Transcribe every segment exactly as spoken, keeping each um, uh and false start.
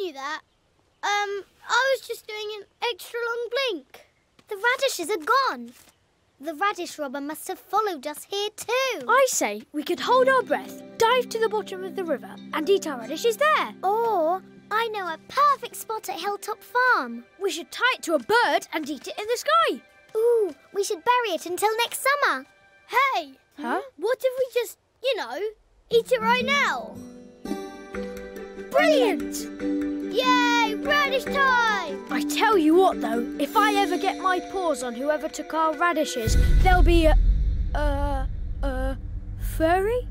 knew that. Um, I was just doing an extra long blink. The radishes are gone. The radish robber must have followed us here too. I say we could hold our breath, dive to the bottom of the river and eat our radishes there. Or I know a perfect spot at Hilltop Farm. We should tie it to a bird and eat it in the sky. Ooh, we should bury it until next summer. Hey! Huh? What if we just, you know, eat it right now? Brilliant! Yay, radish time! I tell you what, though, if I ever get my paws on whoever took our radishes, there'll be a... Uh... Uh... furry?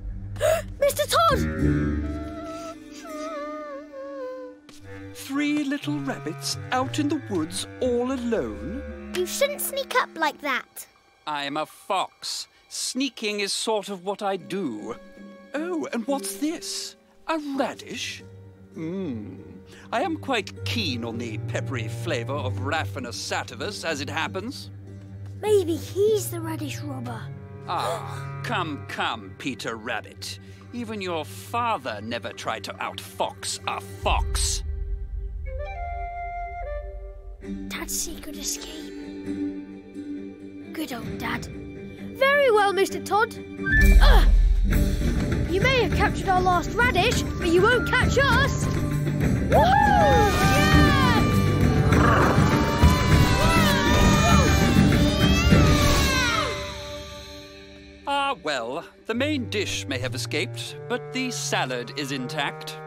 Mister Tod! Three little rabbits out in the woods all alone? You shouldn't sneak up like that. I'm a fox. Sneaking is sort of what I do. Oh, and what's this? A radish? Mmm. I am quite keen on the peppery flavour of Raphanus sativus, as it happens. Maybe he's the radish robber. Ah, come, come, Peter Rabbit. Even your father never tried to outfox a fox. Dad's secret escape. Good old Dad. Very well, Mister Tod. Ugh! You may have captured our last radish, but you won't catch us! Woohoo! Yeah! Ah, well, the main dish may have escaped, but the salad is intact.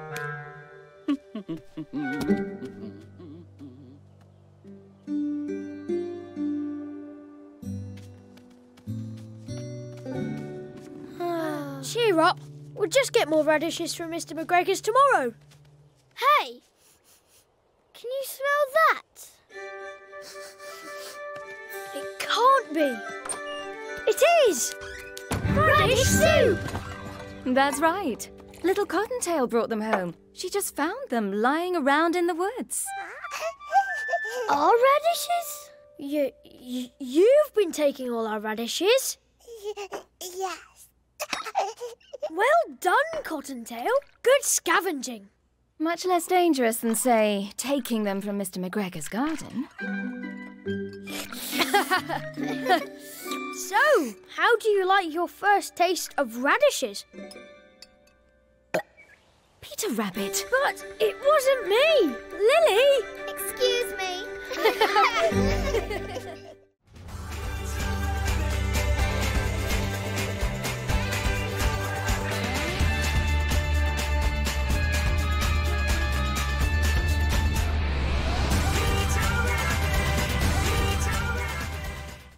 Cheer up. We'll just get more radishes from Mister McGregor's tomorrow. Hey! Can you smell that? It can't be. It is! Radish soup! That's right. Little Cottontail brought them home. She just found them lying around in the woods. Our radishes? You, you, you've been taking all our radishes. Yeah. Well done, Cottontail. Good scavenging. Much less dangerous than, say, taking them from Mister McGregor's garden. So, how do you like your first taste of radishes? Peter Rabbit. But it wasn't me. Lily! Excuse me.